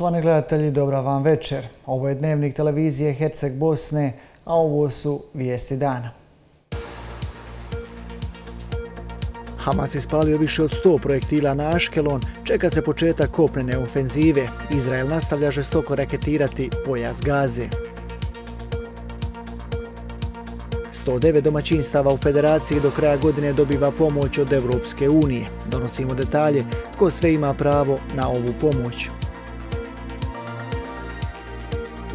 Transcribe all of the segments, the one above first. Poštovani gledatelji, dobra vam večer. Ovo je Dnevnik televizije Herceg Bosne, a ovo su vijesti dana. Hamas ispalio više od 100 projektila na Aškelon, čeka se početak kopnene ofenzive. Izrael nastavlja žestoko raketirati pojas Gaze. 109 domaćinstava u Federaciji do kraja godine dobiva pomoć od Evropske unije. Donosimo detalje tko sve ima pravo na ovu pomoć.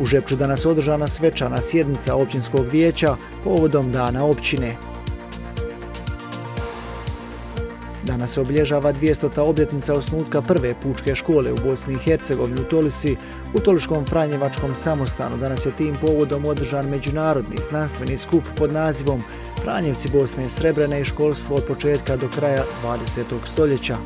U Žepču danas održana svečana sjednica općinskog vijeća povodom dana općine. Danas se obilježava 200. obljetnica osnutka prve pučke škole u Bosni i Hercegovini u Tolisi, u Toliškom Franjevačkom samostanu. Danas je tim povodom održan međunarodni znanstveni skup pod nazivom Franjevci Bosne i Srebrene i školstvo od početka do kraja 20. stoljeća.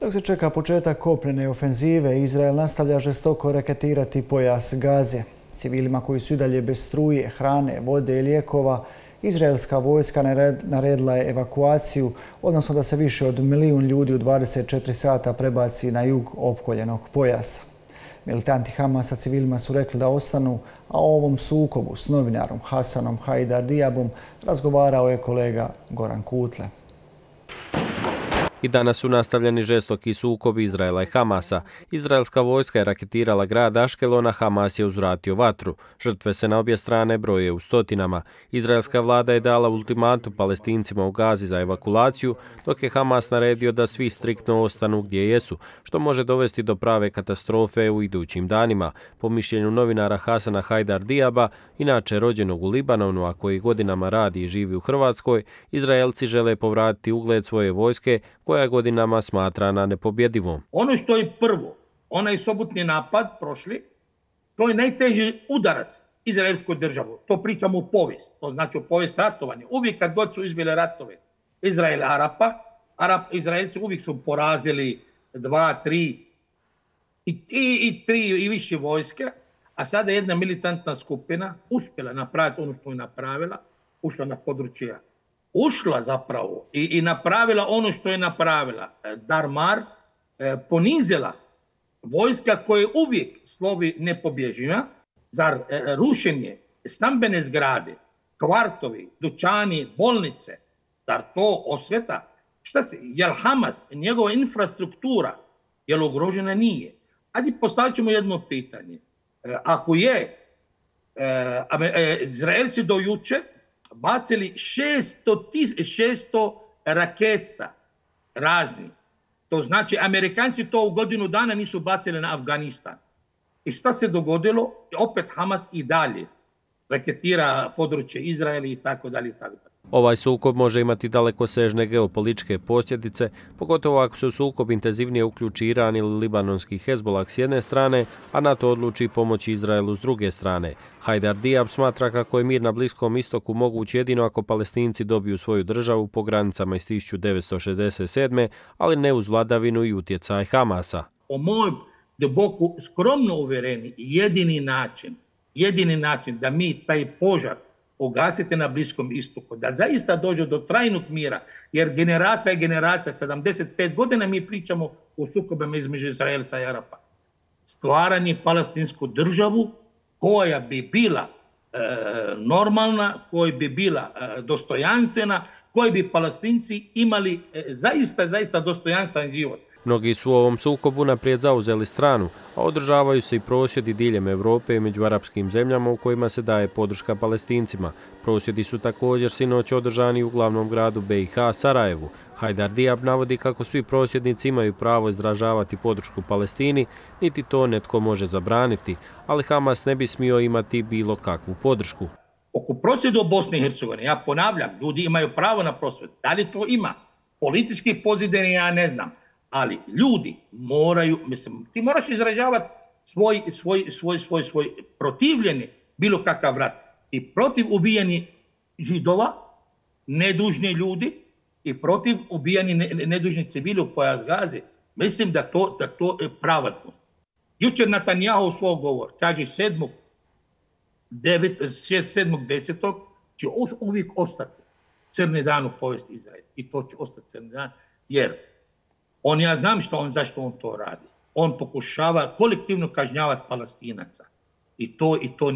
Dok se čeka početak kopnene ofenzive, Izrael nastavlja žestoko raketirati pojas Gaze. Civilima koji su i dalje bez struje, hrane, vode i lijekova, izraelska vojska naredila je evakuaciju, odnosno da se više od milijun ljudi u 24 sata prebaci na jug opkoljenog pojasa. Militanti Hamasa civilima su rekli da ostanu, a o ovom sukobu s novinarom Hasanom Haidar Diabom razgovarao je kolega Goran Kutle. I danas su nastavljeni žestoki sukobi Izraela i Hamasa. Izraelska vojska je raketirala grad Aškelona, Hamas je uzvratio vatru. Žrtve se na obje strane broje u stotinama. Izraelska vlada je dala ultimatum Palestincima u Gazi za evakuaciju, dok je Hamas naredio da svi striktno ostanu gdje jesu, što može dovesti do prave katastrofe u idućim danima. Po mišljenju novinara Hasana Haidar Diaba, inače rođenog u Libanonu, a koji godinama radi i živi u Hrvatskoj, Izraelci žele povratiti ugled svoje vojske, koja godinama smatrana nepobjedivom. Ono što je prvo, onaj sobotni napad prošli, to je najteži udarac izraelsku državu. To pričamo u povijest, to znači u povijest ratovanja. Uvijek kad god su izbile ratove Izraela i Arapa, Izraelci uvijek su porazili tri i više vojske, a sada je jedna militantna skupina uspjela napraviti ono što je napravila, ušla na područje, ušla zapravo i napravila ono što je napravila. Darmar ponizila vojska koja uvijek slovi nepobježina za rušenje stambene zgrade, kvartovi, dućani, bolnice. Zar to osveta? Šta se, jel Hamas, njegova infrastruktura, jel ugrožena? Nije. Ajde, postavit ćemo jedno pitanje. Ako je Izraelci do juče bacili 600 raketa razni. To znači, Amerikanci to u godinu dana nisu bacili na Afganistan. I šta se dogodilo? Opet Hamas i dalje raketira područje Izraela i tako dalje i tako dalje. Ovaj sukob može imati dalekosežne geopolitičke posljedice, pogotovo ako se u sukob intenzivnije uključi Iran ili libanonski Hezbolah s jedne strane, a NATO odluči pomoći Izraelu s druge strane. Haidar Diab smatra kako je mir na Bliskom istoku moguć jedino ako Palestinci dobiju svoju državu po granicama iz 1967. ali ne uz vladavinu i utjecaj Hamasa. Po mojom duboko skromno uvjereni, jedini način da mi taj požar ugasite na Bliskom istoku, da zaista dođe do trajnog mira, jer generacija i generacija, 75 godina mi pričamo o sukobama između Izraelca i Arapa. Stvaranje palestinsku državu koja bi bila normalna, koja bi bila dostojanstvena, koja bi palestinci imali zaista dostojanstven život. Mnogi su u ovom sukobu naprijed zauzeli stranu, a održavaju se i prosvjedi diljem Evrope i među arapskim zemljama u kojima se daje podrška Palestincima. Prosvjedi su također sinoć održani u glavnom gradu BiH, Sarajevu. Haidar Diab navodi kako svi prosvjednici imaju pravo izražavati podršku Palestini, niti to netko može zabraniti, ali Hamas ne bi smio imati bilo kakvu podršku. Oko prosvjeda u Bosni i Hercegovini, ja ponavljam, ljudi imaju pravo na prosvjed. Da li to ima? Politički pozadine ja ne znam. Ali ljudi moraju, mislim, ti moraš izražavati svoj protivljenje, bilo kakav rat. I protiv ubijeni židova, nedužni ljudi, i protiv ubijeni nedužni civili u pojas Gaze. Mislim da to je pravednost. Jučer Netanyahu u svoj govor kaže 7.10. će uvijek ostati crni dan u povijesti Izraela. I to će ostati crni dan, jer Ja znam zašto on to radi. On pokušava kolektivno kažnjavati Palestinaca. I to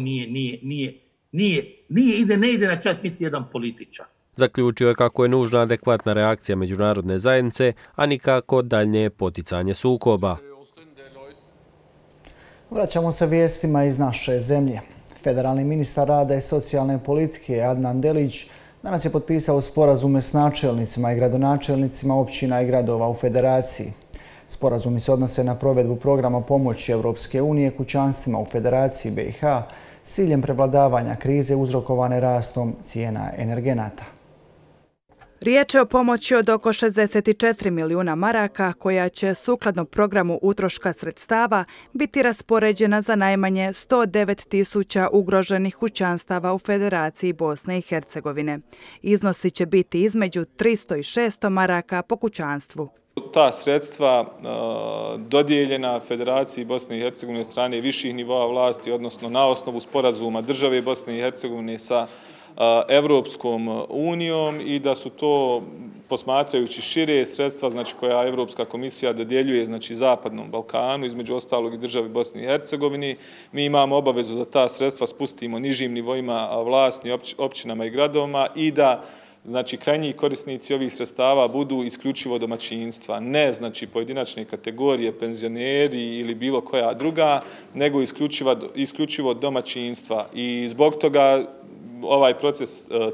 ne ide na čast niti jedan političar. Zaključio je kako je nužna adekvatna reakcija međunarodne zajednice, a nikako daljnje poticanje sukoba. Vraćamo se vijestima iz naše zemlje. Federalni ministar rada i socijalne politike Adnan Delić danas je potpisao sporazume s načelnicima i gradonačelnicima općina i gradova u Federaciji. Sporazumi se odnose na provedbu programa pomoći Evropske unije kućanstvima u Federaciji BiH s ciljem prevladavanja krize uzrokovane rastom cijena energenata. Riječ je o pomoći od oko 64 milijuna maraka koja će sukladno programu utroška sredstava biti raspoređena za najmanje 109.000 ugroženih kućanstava u Federaciji Bosne i Hercegovine. Iznosi će biti između 300 i 600 maraka po kućanstvu. Ta sredstva dodijeljena Federaciji Bosne i Hercegovine strane viših nivoa vlasti, odnosno na osnovu sporazuma države Bosne i Hercegovine sa Evropskom unijom i da su to, posmatrajući šire, sredstva koja Evropska komisija dodjeljuje Zapadnom Balkanu, između ostalog i državi Bosni i Hercegovini. Mi imamo obavezu da ta sredstva spustimo nižim nivoima vlasti, općinama i gradovima i da krajnji korisnici ovih sredstava budu isključivo domaćinstva, ne pojedinačne kategorije, penzioneri ili bilo koja druga, nego isključivo domaćinstva. I zbog toga ovaj proces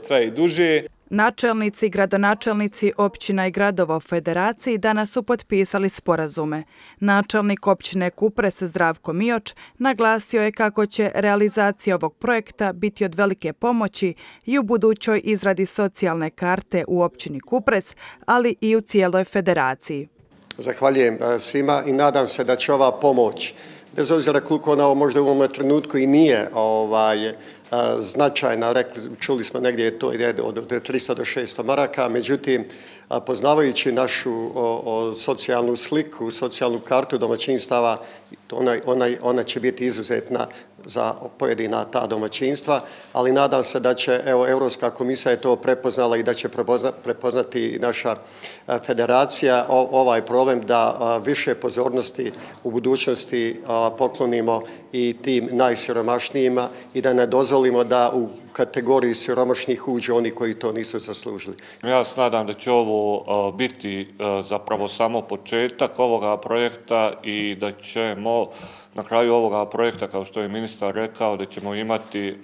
traje duže. Načelnici i gradonačelnici općina i gradova u Federaciji danas su potpisali sporazume. Načelnik općine Kupres Zdravko Mioč naglasio je kako će realizacija ovog projekta biti od velike pomoći i u budućoj izradi socijalne karte u općini Kupres, ali i u cijeloj Federaciji. Zahvaljujem svima i nadam se da će ova pomoć, bez obzira koliko ona možda u ovom trenutku i nije značajna, čuli smo negdje je to od 300 do 600 maraka, međutim, poznavajući našu socijalnu sliku, socijalnu kartu domaćinstava, ona će biti izuzetna za pojedina ta domaćinstva, ali nadam se da će, Evropska komisija je to prepoznala i da će prepoznati naša federacija ovaj problem da više pozornosti u budućnosti poklonimo i tim najsiromašnijima i da ne dozvolimo da u kategoriji siromašnih uđe oni koji to nisu zaslužili. Ja se nadam da će ovo biti zapravo samo početak ovoga projekta i da ćemo na kraju ovoga projekta, kao što je ministar rekao, da ćemo imati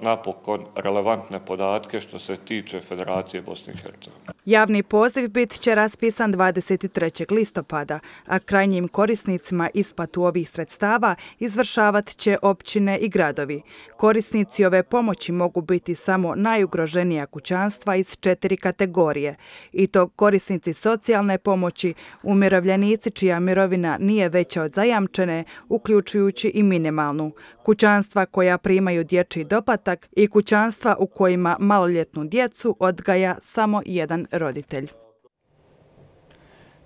napokon relevantne podatke što se tiče Federacije Bosne i Hercegovine. Javni poziv bit će raspisan 23. listopada, a krajnjim korisnicima isplatu ovih sredstava izvršavat će općine i gradovi. Korisnici ove pomoći mogu biti samo najugroženija kućanstva iz 4 kategorije, i to korisnici socijalne pomoći, umirovljenici čija mirovina nije veća od zajamčene, uključujući i minimalnu, kućanstva koja primaju dječji doplatak i kućanstva u kojima maloljetnu djecu odgaja samo jedan roditelj.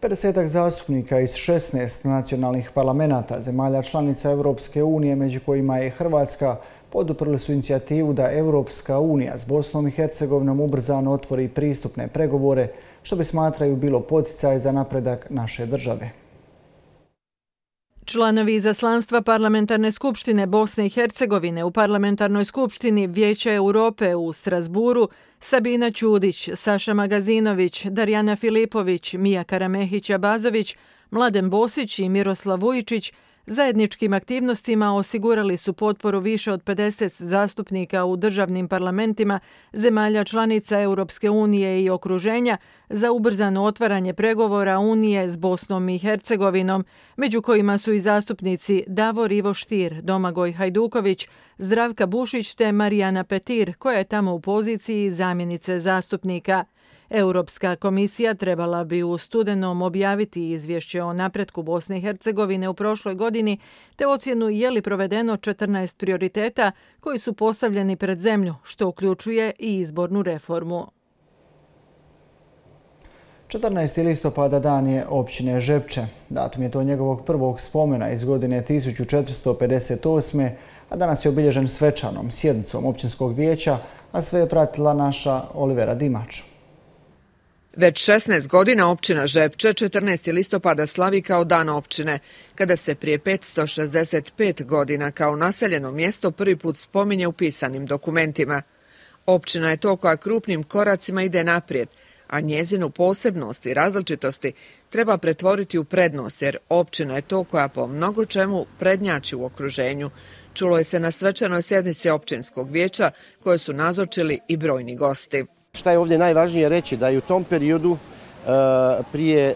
50 zastupnika iz 16 nacionalnih parlamenata zemalja članica Evropske unije, među kojima je Hrvatska, poduprli su inicijativu da Evropska unija s Bosnom i Hercegovinom ubrzano otvori pristupne pregovore, što bi smatraju bilo poticaj za napredak naše države. Članovi izaslanstva Parlamentarne skupštine Bosne i Hercegovine u Parlamentarnoj skupštini Vijeća Europe u Strasburu Sabina Ćudić, Saša Magazinović, Darjana Filipović, Mija Karamehić-Abazović, Mladen Bosić i Miroslav Ujičić zajedničkim aktivnostima osigurali su potporu više od 50 zastupnika u državnim parlamentima zemalja članica Europske unije i okruženja za ubrzano otvaranje pregovora Unije s Bosnom i Hercegovinom, među kojima su i zastupnici Davor Ivo Štir, Domagoj Hajduković, Zdravka Bušić te Marijana Petir, koja je tamo u poziciji zamjenice zastupnika. Europska komisija trebala bi u studenom objaviti izvješće o napretku Bosne i Hercegovine u prošloj godini te ocjenu je li provedeno 14 prioriteta koji su postavljeni pred zemlju, što uključuje i izbornu reformu. 14. listopada dan je općine Žepče. Datum je to njegovog prvog spomena iz godine 1458. a danas je obilježen svečanom sjednicom općinskog vijeća, a sve je pratila naša Olivera Dimać. Već 16 godina općina Žepče 14. listopada slavi kao dan općine, kada se prije 565 godina kao naseljeno mjesto prvi put spominje u pisanim dokumentima. Općina je to koja krupnim koracima ide naprijed, a njezinu posebnost i različitosti treba pretvoriti u prednost, jer općina je to koja po mnogo čemu prednjači u okruženju. Čulo je se na svečanoj sjednici općinskog vijeća koje su nazočili i brojni gosti. Šta je ovdje najvažnije reći, da je u tom periodu prije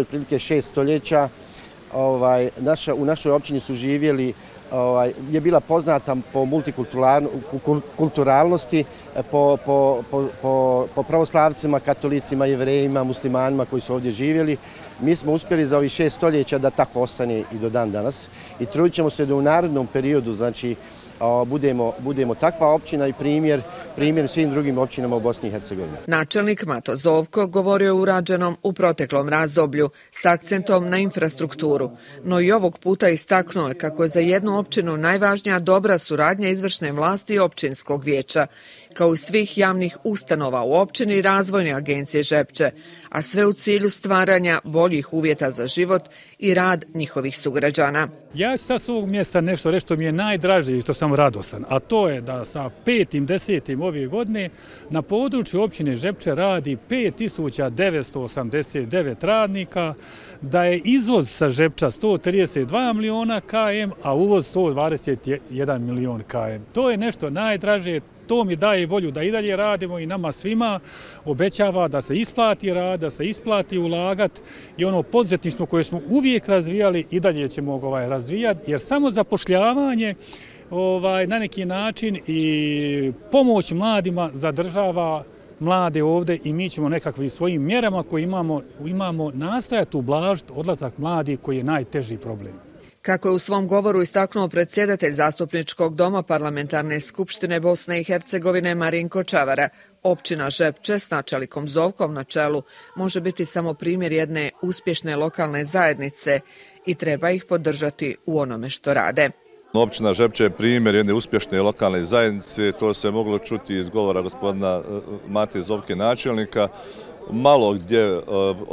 otprilike 6 stoljeća u našoj općini su živjeli, je bila poznata po multikulturalnosti, po pravoslavcima, katolicima, jevrejima, muslimanima koji su ovdje živjeli. Mi smo uspjeli za ovih 6 stoljeća da tako ostane i do dan danas i trudit ćemo se da u narodnom periodu, znači, budemo takva općina i primjer svim drugim općinama u Bosni i Hercegovini. Načelnik Mato Zovko govorio o urađenom u proteklom razdoblju s akcentom na infrastrukturu, no i ovog puta istaknuo je kako je za jednu općinu najvažnija dobra suradnja izvršne vlasti i općinskog vijeća, kao i svih javnih ustanova u općini i razvojne agencije Žepče, a sve u cilju stvaranja boljih uvjeta za život i rad njihovih sugrađana. Ja ću sa svog mjesta nešto reći što mi je najdraže i što sam radostan, a to je da sa 5.10. ove godine na području općine Žepče radi 5.989 radnika, da je izvoz sa Žepča 132 miliona KM, a uvoz 121 milion KM. To je nešto najdraže. To mi daje volju da i dalje radimo i nama svima obećava da se isplati rad, da se isplati ulagat i ono poduzetništvo koje smo uvijek razvijali i dalje ćemo razvijati, jer samo zapošljavanje na neki način i pomoć mladima zadržava mlade ovdje i mi ćemo nekakvim svojim mjerama koje imamo nastojati ublažiti odlazak mladi koji je najteži problem. Kako je u svom govoru istaknuo predsjedatelj Zastupničkog doma Parlamentarne skupštine Bosne i Hercegovine Marinko Čavara, općina Žepče s načelnikom Zovkom na čelu može biti samo primjer jedne uspješne lokalne zajednice i treba ih podržati u onome što rade. Općina Žepče je primjer jedne uspješne lokalne zajednice, to se moglo čuti iz govora gospodina Mate Zovke načelnika. Malo gdje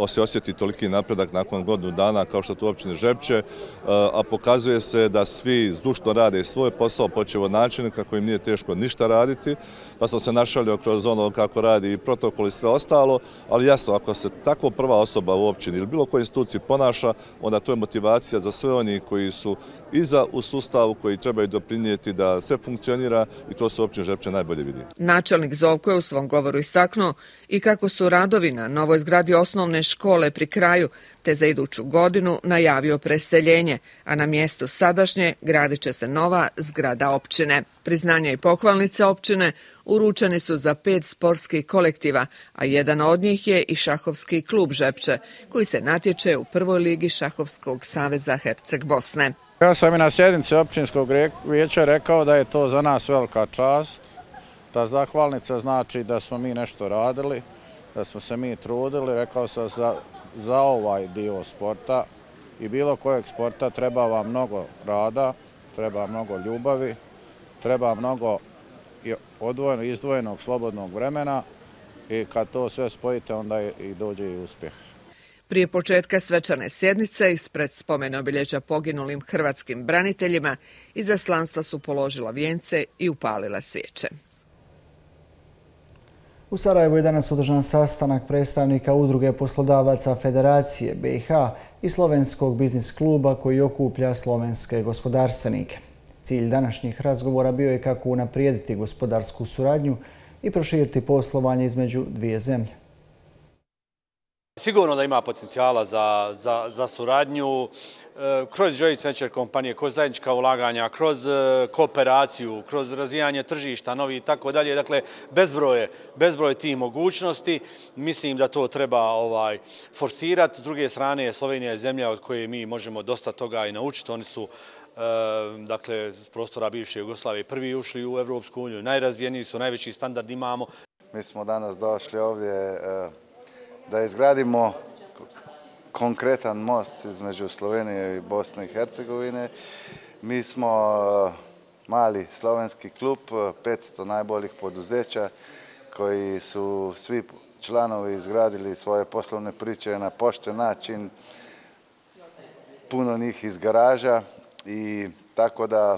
se osjeti toliki napredak nakon godinu dana kao što tu općine Žepče, a pokazuje se da svi zdušno rade svoj posao, počev od načelnika kojim nije teško ništa raditi, pa sam se našalio kroz ono kako radi i protokol i sve ostalo, ali jasno, ako se tako prva osoba u općini ili bilo koje instituciji ponaša, onda to je motivacija za sve oni koji su iza u sustavu, koji trebaju doprinijeti da sve funkcionira i to se u općini Žepče najbolje vidi. Načelnik Zovko je u svom govoru istaknuo i kako su radovi na novoj zgradi osnovne škole pri kraju, te za iduću godinu najavio preseljenje, a na mjestu sadašnje gradit će se nova zgrada općine. Priznanja i pohvalnice općine uručeni su za 5 sportskih kolektiva, a jedan od njih je i šahovski klub Žepče, koji se natječe u prvoj ligi Šahovskog saveza Herceg Bosne. Ja sam i na sjednici općinskog vijeća rekao da je to za nas velika čast, ta zahvalnica znači da smo mi nešto radili, da smo se mi trudili, rekao sam za ovaj dio sporta i bilo kojeg sporta treba vam mnogo rada, treba mnogo ljubavi, treba mnogo odvojenog, izdvojenog slobodnog vremena i kad to sve spojite onda i dođe i uspjeh. Prije početka svečane sjednice ispred spomena obilježja poginulim hrvatskim braniteljima izaslanstva su položila vijence i upalila svijeće. U Sarajevu je danas održan sastanak predstavnika Udruge poslodavaca Federacije BiH i Slovenskog biznis kluba koji okuplja slovenske gospodarstvenike. Cilj današnjih razgovora bio je kako unaprijediti gospodarsku suradnju i proširiti poslovanje između dvije zemlje. Sigurno da ima potencijala za suradnju kroz joint venture kompanije, kroz zajednička ulaganja, kroz kooperaciju, kroz razvijanje tržišta novi i tako dalje. Dakle, bezbroj tih mogućnosti. Mislim da to treba forsirati. S druge strane, Slovenija je zemlja od koje mi možemo dosta toga i naučiti. Oni su dakle, s prostora bivše Jugoslavije prvi ušli u Evropsku uniju, najrazvijeniji su, najveći standard imamo. Mi smo danas došli ovdje da izgradimo konkretan most između Slovenije i Bosne i Hercegovine. Mi smo mali slovenski klub, 500 najboljih poduzeća koji su svi članovi izgradili svoje poslovne priče na pošten način, puno njih iz garaža i tako da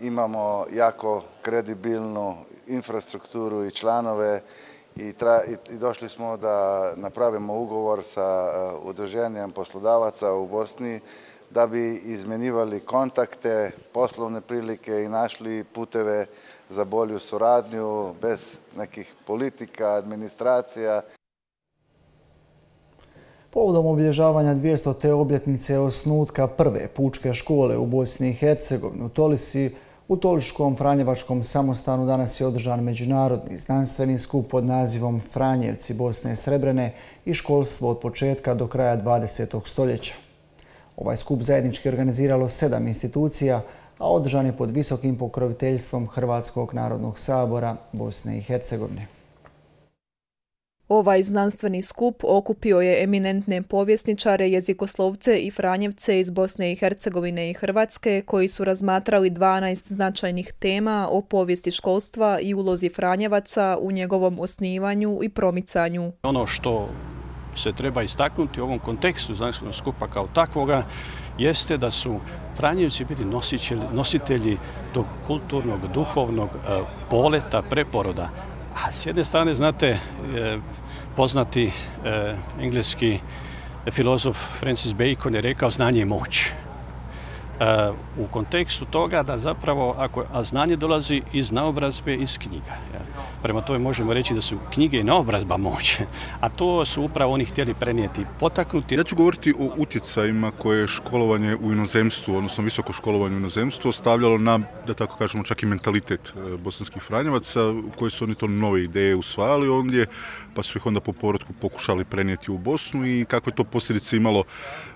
imamo jako kredibilnu infrastrukturu i članove i došli smo da napravimo ugovor sa udruženjem poslodavaca u Bosni da bi izmenjivali kontakte, poslovne prilike i našli puteve za bolju suradnju bez nekih politika, administracija. Povodom obilježavanja 200. obljetnice osnutka prve pučke škole u Bosni i Hercegovini u Tolisi, u Toliškom Franjevačkom samostanu danas je održan međunarodni znanstveni skup pod nazivom Franjevci Bosne i Srebrene i školstvo od početka do kraja 20. stoljeća. Ovaj skup zajednički organiziralo 7 institucija, a održan je pod visokim pokroviteljstvom Hrvatskog narodnog sabora Bosne i Hercegovine. Ovaj znanstveni skup okupio je eminentne povjesničare, jezikoslovce i Franjevce iz Bosne i Hercegovine i Hrvatske koji su razmatrali 12 značajnih tema o povijesti školstva i ulozi Franjevaca u njegovom osnivanju i promicanju. Ono što se treba istaknuti u ovom kontekstu znanstvenog skupa kao takvoga jeste da su Franjevci bili nositelji tog kulturnog, duhovnog poleta, preporoda. A s jedne strane, znate, poznati engleski filozof Francis Bacon je rekao znanje je moć. U kontekstu toga da zapravo, a znanje dolazi iz naobrazbe, iz knjiga. Prema tome možemo reći da su knjige i naobrazba moć, a to su upravo oni htjeli prenijeti, potaknuti. Ja ću govoriti o utjecajima koje je školovanje u inozemstvu, odnosno visoko školovanje u inozemstvu, stavljalo na, da tako kažemo, čak i mentalitet bosanskih Franjevaca, u kojoj su oni to nove ideje usvajali ondje, pa su ih onda po povratku pokušali prenijeti u Bosnu i kako je to posljedice imalo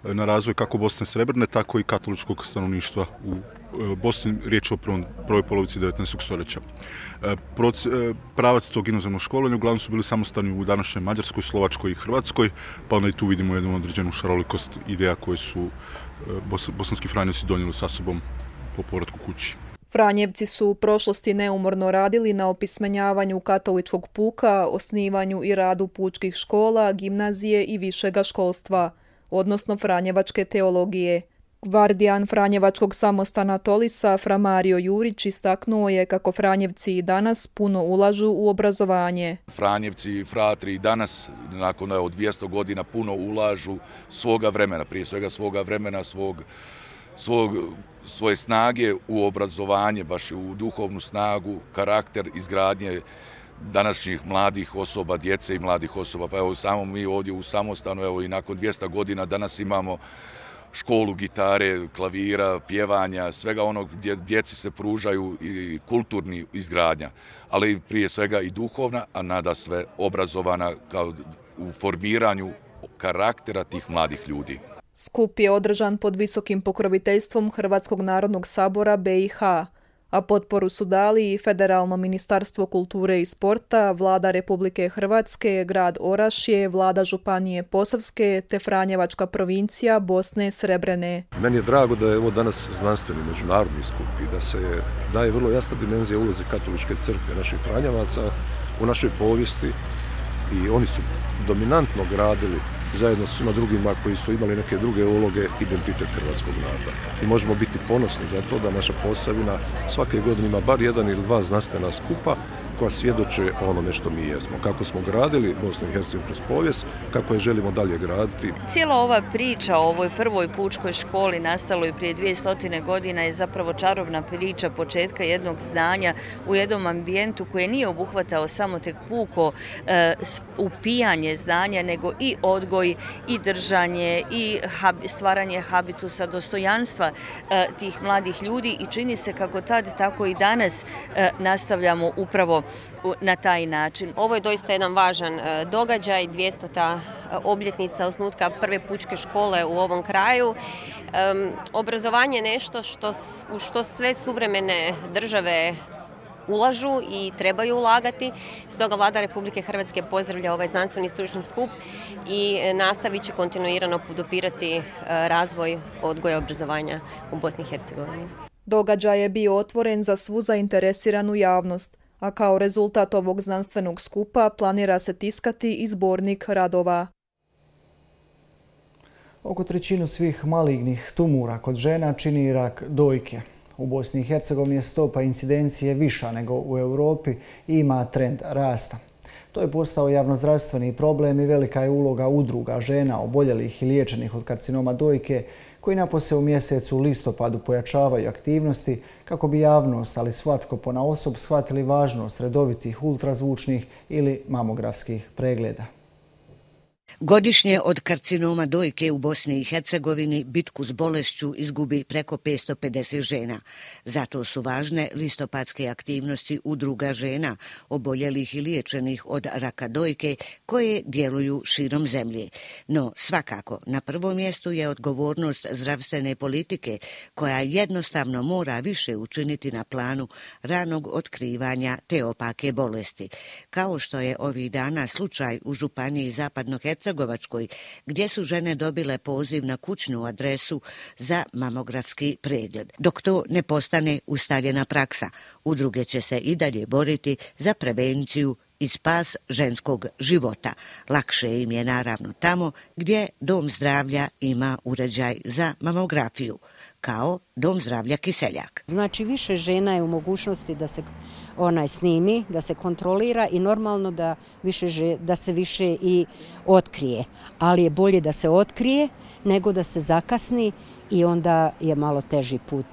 na razvoj kako Bosne Srebrne, tako i katoličkog stanovništva u Bosni, riječ je o prvoj polovici 19. stoljeća. Pravac tog inozemnog školovanja uglavnom su bili samostani u današnjoj Mađarskoj, Slovačkoj i Hrvatskoj, pa onda i tu vidimo jednu određenu šarolikost ideja koje su bosanski Franjevci donijeli sa sobom po povratku kući. Franjevci su u prošlosti neumorno radili na opismenjavanju katoličkog puka, osnivanju i radu pučkih škola, gimnazije i višega školstva, odnosno franjevačke teologije. Gvardijan Franjevačkog samostana Tolisa, fra Mario Jurić, istaknuo je kako Franjevci i danas puno ulažu u obrazovanje. Franjevci i fratri i danas, nakon od 200 godina, puno ulažu svoga vremena, prije svega svoga vremena, svoje snage u obrazovanje, baš u duhovnu snagu, karakter, izgradnje današnjih mladih osoba, djece i mladih osoba. Pa evo, samo mi ovdje u samostanu, evo i nakon 200 godina, danas imamo školu gitare, klavira, pjevanja, svega onog gdje djeci se pružaju i kulturni izgradnja, ali prije svega i duhovna, a nada sve obrazovana kao u formiranju karaktera tih mladih ljudi. Skup je održan pod visokim pokroviteljstvom Hrvatskog narodnog sabora BiH, a potporu su dali i Federalno ministarstvo kulture i sporta, Vlada Republike Hrvatske, grad Orašje, Vlada Županije Posavske te Franjevačka provincija Bosne i Srebrene. Meni je drago da je ovo danas znanstveni međunarodni skup i da se daje vrlo jasna dimenzija ulozi katoličke crkve naših Franjevaca u našoj povijesti i oni su dominantno gradili zajedno s svima drugima koji su imali neke druge uloge, identitet hrvatskog naroda. I možemo biti ponosni za to da naša Posavina svake godine ima bar jedan ili dva znanstvena skupa koja svjedoče onome što mi jesmo. Kako smo gradili Bosnu i Hercegovinu kroz povijest, kako je želimo dalje graditi. Cijela ova priča o ovoj prvoj pučkoj školi nastaloj prije 200 godina je zapravo čarobna priča početka jednog znanja u jednom ambijentu koje nije obuhvatao samo tek puko upijanje znanja, nego i odgovor i držanje i stvaranje habitusa dostojanstva tih mladih ljudi i čini se kako tad, tako i danas nastavljamo upravo na taj način. Ovo je doista jedan važan događaj, 200. obljetnica osnutka prve pučke škole u ovom kraju. Obrazovanje je nešto u što sve suvremene države ulažu i trebaju ulagati. Stoga Vlada Republike Hrvatske pozdravlja ovaj znanstveni stručni skup i nastavit će kontinuirano podupirati razvoj odgoja i obrazovanja u Bosni i Hercegovini. Događaj je bio otvoren za svu zainteresiranu javnost, a kao rezultat ovog znanstvenog skupa planira se tiskati i zbornik radova. Oko trećinu svih malignih tumora kod žena čini rak dojke. U Bosni i Hercegovini je stopa incidencije viša nego u Europi i ima trend rasta. To je postao javnozdravstveni problem i velika je uloga udruga žena oboljelih i liječenih od karcinoma dojke koji napose u mjesecu listopadu pojačavaju aktivnosti kako bi javnost, ali svatko ponaosob, shvatili važnost redovitih ultrazvučnih ili mamografskih pregleda. Godišnje od karcinoma dojke u Bosni i Hercegovini bitku s bolešću izgubi preko 550 žena. Zato su važne listopadske aktivnosti udruga žena, oboljelih i liječenih od raka dojke, koje djeluju širom zemlje. No, svakako, na prvom mjestu je odgovornost zdravstvene politike, koja jednostavno mora više učiniti na planu ranog otkrivanja te opake bolesti. Kao što je ovih dana slučaj u Županiji Zapadno-Hercegovine, gdje su žene dobile poziv na kućnu adresu za mamografski pregled. Dok to ne postane ustaljena praksa, udruge će se i dalje boriti za prevenciju i spas ženskog života. Lakše im je naravno tamo gdje Dom zdravlja ima uređaj za mamografiju, kao Dom zdravlja Kiseljak. Znači više žena je u mogućnosti da se snimi, da se kontrolira i normalno da se više i otkrije. Ali je bolje da se otkrije nego da se zakasni i onda je malo teži put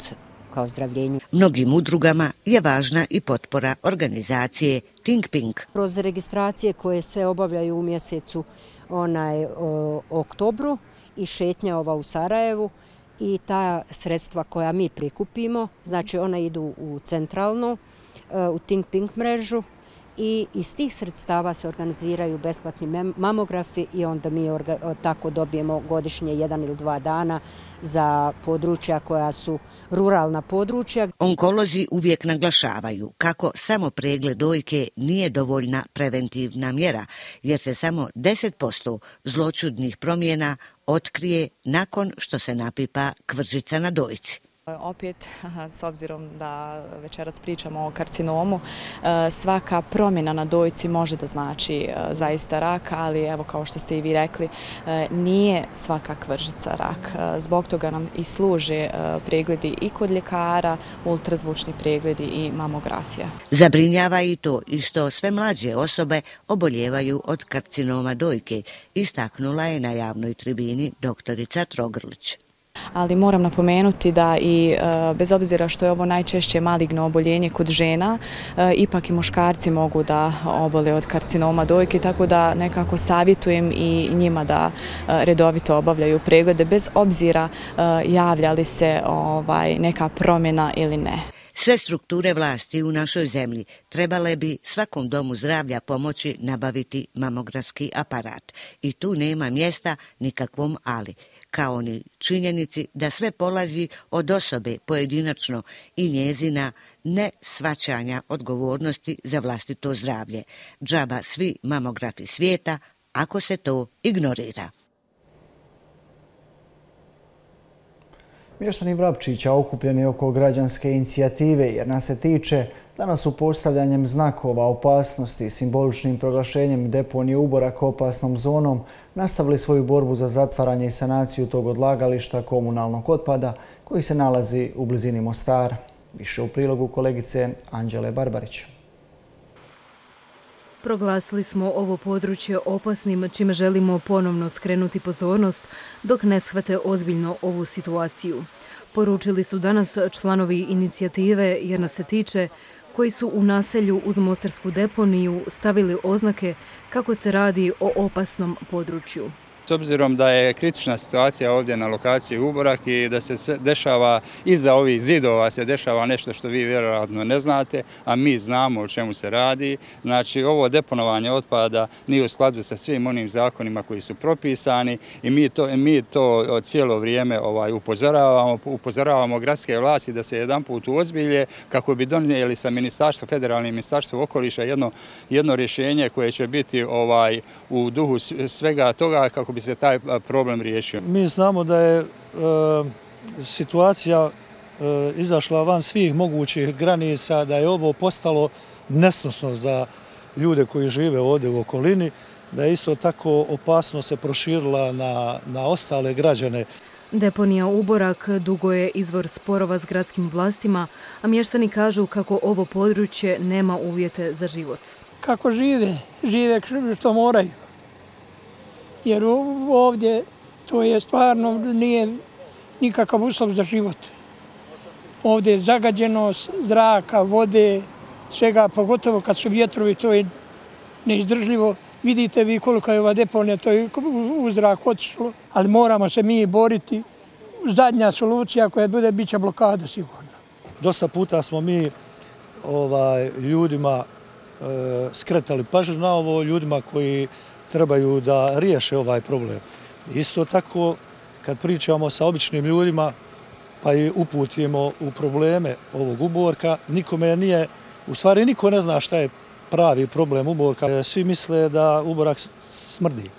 ka ozdravljenju. Mnogim udrugama je važna i potpora organizacije Think Pink. Kroz registracije koje se obavljaju u mjesecu oktobru i šetnja u Sarajevu, i ta sredstva koja mi prikupimo, znači ona idu u centralnu, u Think Pink mrežu i iz tih sredstava se organiziraju besplatni mamografi i onda mi tako dobijemo godišnje 1 ili 2 dana za područja koja su ruralna područja. Onkolozi uvijek naglašavaju kako samo pregled dojke nije dovoljna preventivna mjera, jer se samo 10% zloćudnih promjena otkrije nakon što se napipa kvržica na dojci. Opet, s obzirom da večeras pričamo o karcinomu, svaka promjena na dojci može da znači zaista rak, ali evo kao što ste i vi rekli, nije svaka kvržica rak. Zbog toga nam i služe pregledi i kod ljekara, ultrazvučni pregledi i mamografija. Zabrinjava i to i što sve mlađe osobe oboljevaju od karcinoma dojke, istaknula je na javnoj tribini doktorica Trogrlić. Ali moram napomenuti da i bez obzira što je ovo najčešće maligno oboljenje kod žena, ipak i muškarci mogu da obole od karcinoma dojke, tako da nekako savjetujem i njima da redovito obavljaju preglede, bez obzira javlja li se neka promjena ili ne. Sve strukture vlasti u našoj zemlji trebale bi svakom domu zdravlja pomoći nabaviti mamografski aparat. I tu nema mjesta nikakvom ali, kao ni činjenici da sve polazi od osobe pojedinačno i njezina ne shvaćanja odgovornosti za vlastito zdravlje. Džaba svi mamografi svijeta ako se to ignorira. Mještani Vrapčića okupljeni oko građanske inicijative jer nas se tiče danas u postavljanjem znakova opasnosti i simboličnim proglašenjem deponije Uborak opasnom zonom nastavili svoju borbu za zatvaranje i sanaciju tog odlagališta komunalnog otpada koji se nalazi u blizini Mostara. Više u prilogu kolegice Anđele Barbarić. Proglasili smo ovo područje opasnim, čime želimo ponovno skrenuti pozornost dok ne shvate ozbiljno ovu situaciju. Poručili su danas članovi inicijative jer nas se tiče koji su u naselju uz Mostarsku deponiju stavili oznake kako se radi o opasnom području. S obzirom da je kritična situacija ovdje na lokaciji Uborak i da se dešava iza ovih zidova se dešava nešto što vi vjerojatno ne znate, a mi znamo o čemu se radi. Znači ovo deponovanje otpada nije u skladu sa svim onim zakonima koji su propisani i mi to cijelo vrijeme upozoravamo gradske vlasti da se jedanput uozbilje kako bi donijeli sa Ministarstvom, Federalnim Ministarstvom okoliša jedno rješenje koje će biti u duhu svega toga kako bi se taj problem riješio. Mi znamo da je situacija izašla van svih mogućih granica, da je ovo postalo nesnosno za ljude koji žive ovdje u okolini, da je isto tako opasnost se proširila na ostale građane. Deponija Uborak dugo je izvor sporova s gradskim vlastima, a mještani kažu kako ovo područje nema uvjete za život. Kako žive što moraju. Jer ovdje to je stvarno nije nikakav uslov za život. Ovdje je zagađenost zraka, vode, svega, pogotovo kad su vjetrovi, to je neizdržljivo. Vidite vi koliko je ova deponija, to je u zrak otišlo, ali moramo se mi boriti. Zadnja solucija koja bude, bit će blokada sigurno. Dosta puta smo mi ljudima skretali pažnju na ovo, ljudima koji trebaju da riješe ovaj problem. Isto tako kad pričamo sa običnim ljudima pa i uputimo u probleme ovog uborka, nikome nije, u stvari niko ne zna šta je pravi problem uborka. Svi misle da uborak smrdi.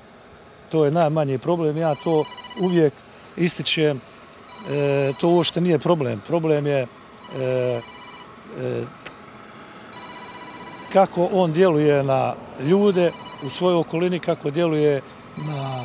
To je najmanji problem. Ja to uvijek ističem. To uopšte nije problem. Problem je kako on djeluje na ljude u svojoj okolini, kako djeluje na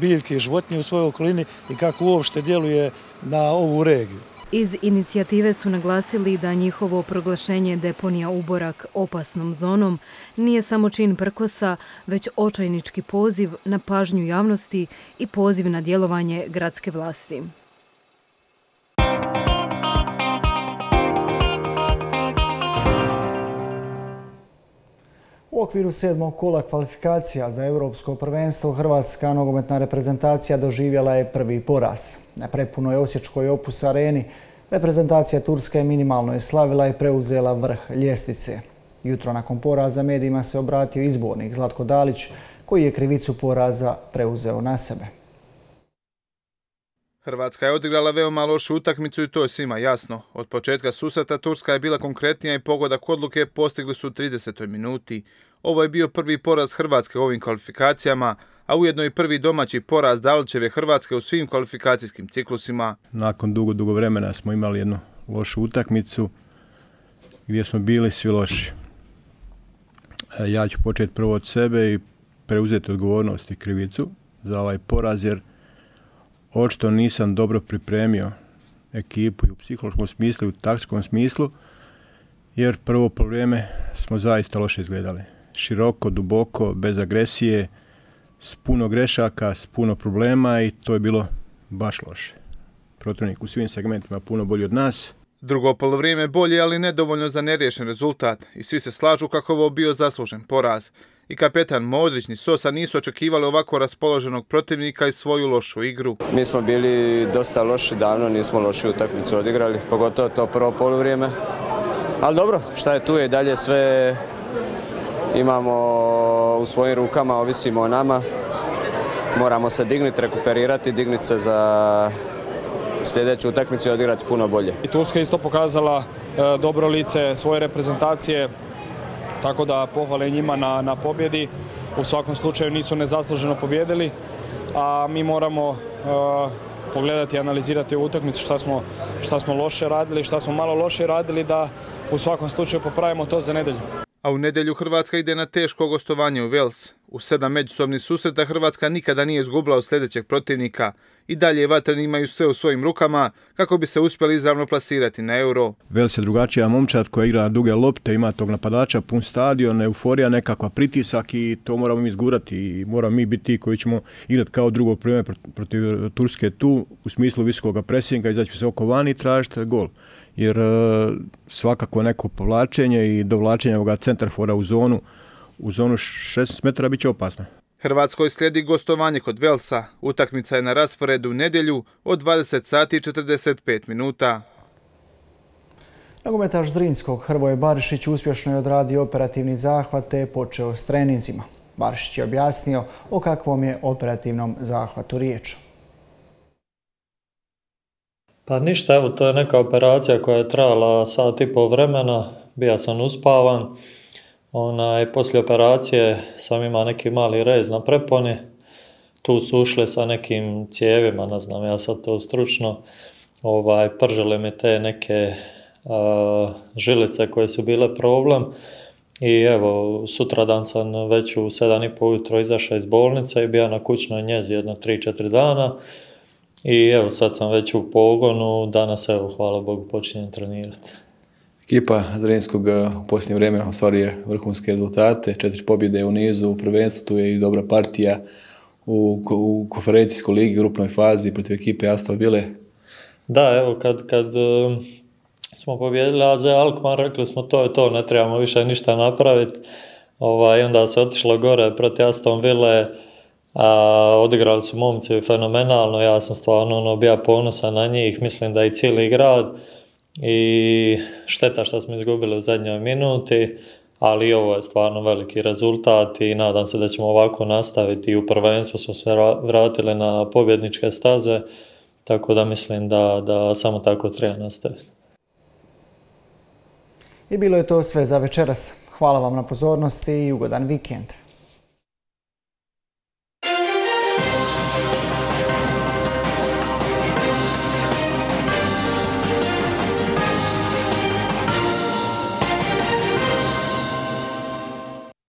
biljke i životinje u svojoj okolini i kako uopšte djeluje na ovu regiju. Iz inicijative su naglasili da njihovo proglašenje deponija Uborak opasnom zonom nije samo čin prkosa, već očajnički poziv na pažnju javnosti i poziv na djelovanje gradske vlasti. U okviru 7. kola kvalifikacija za Evropsko prvenstvo hrvatska nogometna reprezentacija doživjela je prvi poraz. Na prepunoj Osječkoj Opus areni reprezentacija Turske minimalno je slavila i preuzela vrh ljestvice. Jutro nakon poraza medijima se obratio izbornik Zlatko Dalić koji je krivicu poraza preuzeo na sebe. Hrvatska je odigrala veoma lošu utakmicu i to je svima jasno. Od početka susreta Turska je bila konkretnija i pogodak odluke postigli su u 30. minuti. Ovo je bio prvi poraz Hrvatske u ovim kvalifikacijama, a ujedno i prvi domaći poraz Dalićeve Hrvatske u svim kvalifikacijskim ciklusima. Nakon dugo vremena smo imali jednu lošu utakmicu gdje smo bili svi loši. Ja ću početi prvo od sebe i preuzeti odgovornost i krivicu za ovaj poraz jer očito nisam dobro pripremio ekipu i u psihološkom smislu i u taktičkom smislu, jer prvo po vrijeme smo zaista loše izgledali. Široko, duboko, bez agresije, s puno grešaka, s puno problema i to je bilo baš loše. Protivnik u svim segmentima puno bolji od nas. Drugo polovrijeme bolje, ali nedovoljno za neriješen rezultat i svi se slažu kako ovo bio zaslužen poraz. I kapetan Modrić ni Sosa nisu očekivali ovako raspoloženog protivnika i svoju lošu igru. Mi smo bili dosta loši davno, nismo lošu utakmicu odigrali, pogotovo to prvo poluvrijeme. Ali dobro, šta je tu je, dalje sve imamo u svojim rukama, ovisimo o nama. Moramo se dignuti, rekuperirati, dignuti se za sljedeću utakmicu i odigrati puno bolje. I Turska isto pokazala dobro lice svoje reprezentacije. Tako da pohvale njima na pobjedi. U svakom slučaju nisu nezasluženo pobjedili, a mi moramo pogledati i analizirati ovu utakmicu šta smo loše radili, šta smo malo loše radili da u svakom slučaju popravimo to za nedjelju. A u nedjelju Hrvatska ide na teško gostovanje u Wales. U 7 međusobnih susreta Hrvatska nikada nije izgubila od sljedećeg protivnika. I dalje vatreni imaju sve u svojim rukama kako bi se uspjeli izravno plasirati na Euro. Wales je drugačija momčad koja igra na duge lopte, ima tog napadača, pun stadion, euforija, nekakva pritisak i to moramo mi izgurati. I moramo mi biti ti koji ćemo igrati kao drugo vrijeme protiv Turske tu u smislu visokog presinga, izaći visoko van i tražiti gol. Jer svakako neko povlačenje i dovlačenje ovoga centarfora u zonu 16 metara biće opasno. Hrvatskoj slijedi gostovanje kod Velsa. Utakmica je na rasporedu u nedjelju od 20:45. Nogometaš Zrinskog Hrvoje Barišić uspješno je odradio operativni zahvat te je počeo s treninzima. Barišić je objasnio o kakvom je operativnom zahvatu riječ. Pa ništa, evo, to je neka operacija koja je trajala sat i pol vremena, bio sam uspavan. Poslije operacije sam imao neki mali rez na preponi, tu su ušle sa nekim cijevima, ne znam ja sad to stručno, pržile mi te neke žilice koje su bile problem, I evo, sutradan sam već u 7:30 ujutro izašao iz bolnice i bio na kućnoj njezi jedno 3-4 dana. I evo, sad sam već u pogonu, danas evo, hvala Bogu, počinjem trenirati. Ekipa Zrenskog u posljednje vrijeme ostvaruje vrhunske rezultate, 4 pobjede u nizu, u prvenstvu tu je i dobra partija u konferencijskoj ligi, grupnoj fazi protiv ekipe Aston Ville. Da, evo, kad smo pobjedili AZ Alkmaar, rekli smo to je to, ne trebamo više ništa napraviti. I onda se otišlo gore protiv Aston Ville, odigrali su momci fenomenalno, ja sam stvarno bio ponosan na njih, mislim da i cijeli grad. I šteta što smo izgubili u zadnjoj minuti, ali ovo je stvarno veliki rezultat i nadam se da ćemo ovako nastaviti. U prvenstvu smo se vratili na pobjedničke staze, tako da mislim da samo tako treba nastaviti. I bilo je to sve za večeras. Hvala vam na pozornosti i ugodan vikend.